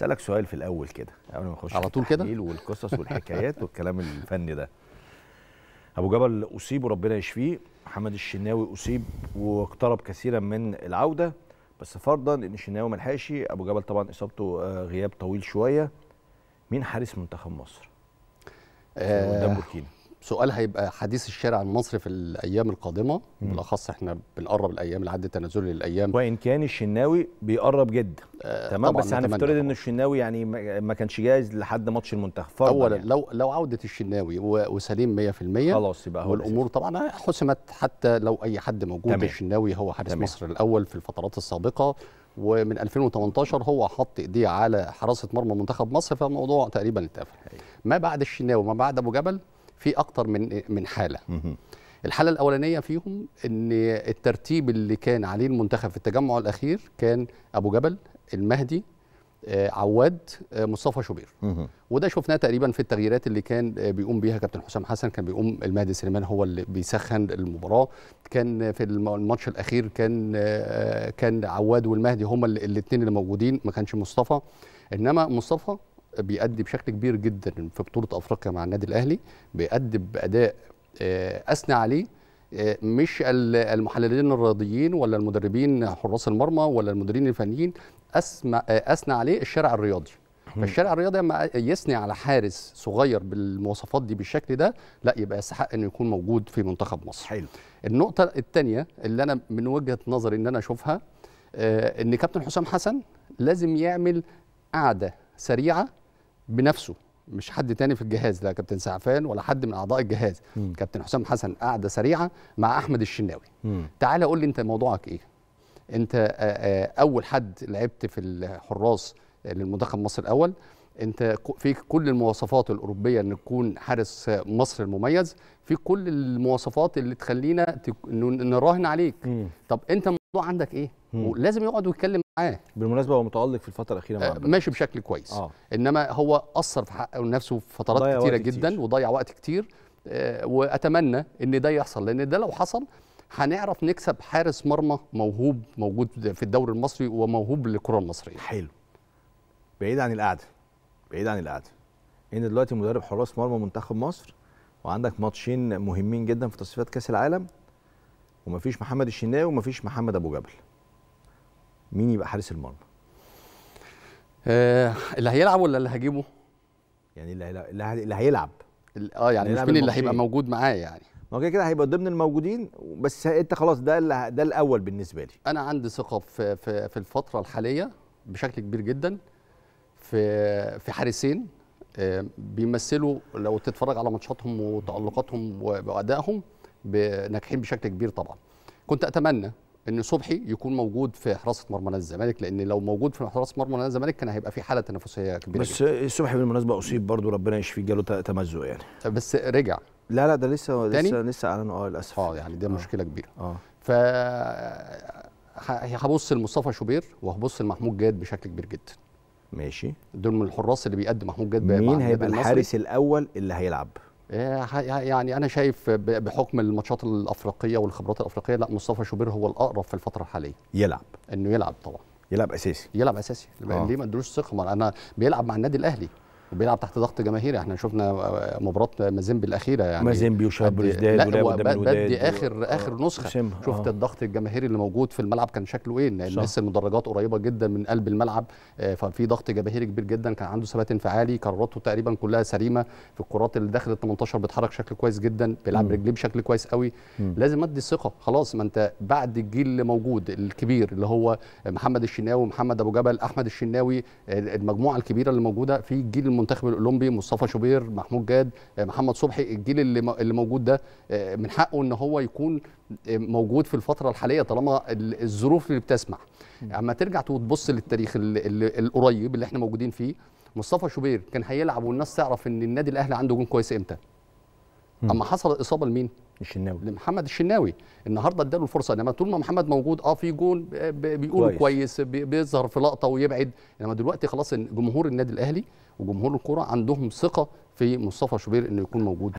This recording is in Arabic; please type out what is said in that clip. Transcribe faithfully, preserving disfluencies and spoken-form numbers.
اسالك سؤال في الاول كده قبل ما نخش على طول كده والقصص والحكايات والكلام الفني ده. ابو جبل اصيب وربنا يشفيه، محمد الشناوي اصيب واقترب كثيرا من العوده، بس فرضا ان الشناوي ما لحقش، ابو جبل طبعا اصابته غياب طويل شويه. مين حارس منتخب مصر قدام آه بوركينا؟ سؤال هيبقى حديث الشارع المصري في الايام القادمه، بالاخص احنا بنقرب الايام العد التنازلي للايام، وان كان الشناوي بيقرب جدا آه تمام، بس هنفترض ان الشناوي يعني ما كانش جاهز لحد ماتش المنتخب اولا يعني. لو لو عوده الشناوي وسليم مية في المية خلاص يبقى هو والامور طبعا حسمت، حتى لو اي حد موجود تمام. الشناوي هو حارس مصر الاول في الفترات السابقه، ومن ألفين وتمنتاشر هو حط ايديه على حراسه مرمى منتخب مصر، فالموضوع تقريبا اتقفل. ما بعد الشناوي ما بعد ابو جبل في اكتر من من حاله. الحاله الاولانيه فيهم ان الترتيب اللي كان عليه المنتخب في التجمع الاخير كان ابو جبل، المهدي، عواد، مصطفى شوبير، وده شفناه تقريبا في التغييرات اللي كان بيقوم بيها كابتن حسام حسن، كان بيقوم المهدي سليمان هو اللي بيسخن المباراه. كان في الماتش الاخير كان كان عواد والمهدي هما الاثنين اللي موجودين، ما كانش مصطفى، انما مصطفى بيأدي بشكل كبير جدا في بطولة أفريقيا مع النادي الأهلي، بيأدي بأداء أثنى عليه مش المحللين الرياضيين ولا المدربين حراس المرمى ولا المديرين الفنيين، أثنى عليه الشارع الرياضي. فالشارع الرياضي لما يثني على حارس صغير بالمواصفات دي بالشكل ده، لا يبقى يستحق انه يكون موجود في منتخب مصر. حلو. النقطة الثانية اللي أنا من وجهة نظري إن أنا أشوفها إن كابتن حسام حسن لازم يعمل قعدة سريعة بنفسه، مش حد تاني في الجهاز، لا كابتن سعفان ولا حد من اعضاء الجهاز. مم. كابتن حسام حسن قعده سريعه مع احمد الشناوي. مم. تعالى قول لي انت موضوعك ايه، انت آآ آآ اول حد لعبت في الحراس للمنتخب مصر الاول، انت فيك كل المواصفات الاوروبيه ان تكون حارس مصر المميز، فيك كل المواصفات اللي تخلينا تك... نراهن عليك. مم. طب انت الموضوع عندك ايه؟ مم. ولازم يقعد ويتكلم معاه. بالمناسبه هو متالق في الفتره الاخيره مع آه ماشي بشكل كويس، آه. انما هو اثر في حقه لنفسه في فترات كتيره جدا كتير. وضيع وقت كتير، آه واتمنى ان ده يحصل، لان ده لو حصل هنعرف نكسب حارس مرمى موهوب موجود في الدوري المصري وموهوب للكره المصريه. حلو. بعيد عن القعده، بعيد عن القعده، ان دلوقتي مدرب حراس مرمى منتخب مصر وعندك ماتشين مهمين جدا في تصفيات كاس العالم، ومفيش محمد الشناوي ومفيش محمد ابو جبل، مين يبقى حارس المرمى؟ آه اللي هيلعب ولا اللي هجيبه؟ يعني اللي هيلعب اللي هيلعب اه يعني مش مين اللي هيبقى موجود معاه، يعني ما هو كده كده هيبقى ضمن الموجودين، بس انت خلاص ده ده الاول بالنسبه لي. انا عندي ثقه في في في الفتره الحاليه بشكل كبير جدا في في حارسين بيمثلوا، لو تتفرج على ماتشاتهم وتألقاتهم وأدائهم ناجحين بشكل كبير. طبعا كنت أتمنى إن صبحي يكون موجود في حراسة مرمى نادي الزمالك، لأن لو موجود في حراسة مرمى نادي الزمالك كان هيبقى في حالة تنافسية كبيرة. بس صبحي بالمناسبة أصيب برضه، ربنا يشفيه، جاله تمزق يعني، بس رجع. لا لا ده لسه تاني؟ لسه لسه أعلنوا أه للأسف. أه يعني ده آه. مشكلة كبيرة. أه ف هبص لمصطفى شوبير وهبص لمحمود جاد بشكل كبير جدا. ماشي، دول من الحراس اللي بيقدم محمود جاد. مين هيبقى الحارس الاول اللي هيلعب؟ يعني انا شايف بحكم الماتشات الافريقيه والخبرات الافريقيه، لا مصطفى شوبير هو الاقرب في الفتره الحاليه يلعب، انه يلعب طبعا، يلعب اساسي، يلعب اساسي. آه. ليه ما ادلوش ثقه؟ انا بيلعب مع النادي الاهلي وبيلعب تحت ضغط جماهيري، احنا شفنا مباراه مازيمبي الاخيره، يعني مازيمبي وشباب الوداد قدام الوداد، بدي اخر آه. اخر نسخه آه. شفت الضغط الجماهيري اللي موجود في الملعب كان شكله ايه، لان لسه المدرجات قريبه جدا من قلب الملعب، آه ففي ضغط جماهيري كبير جدا، كان عنده ثبات انفعالي، قراراته تقريبا كلها سليمه، في الكرات اللي داخل ال تمنتاشر بيتحرك بشكل كويس جدا، بيلعب برجليه بشكل كويس قوي. مم. لازم ادي الثقه، خلاص ما انت بعد الجيل اللي موجود الكبير اللي هو محمد الشناوي، محمد ابو جبل، احمد الشناوي، المجموعه الكبيره اللي موجوده في الجيل المنتخب الاولمبي، مصطفى شوبير، محمود جاد، محمد صبحي، الجيل اللي اللي موجود ده من حقه ان هو يكون موجود في الفتره الحاليه طالما الظروف اللي بتسمح. اما ترجع وتبص للتاريخ القريب اللي احنا موجودين فيه، مصطفى شوبير كان هيلعب والناس تعرف ان النادي الاهلي عنده جون كويس امتى؟ اما حصلت اصابه لمين؟ الشناوي، لمحمد الشناوي. النهارده اداله الفرصه، انما طول ما محمد موجود اه في جون بيقول كويس، بيظهر في لقطه ويبعد، انما دلوقتي خلاص جمهور النادي الاهلي وجمهور الكره عندهم ثقه في مصطفى شوبير انه يكون موجود.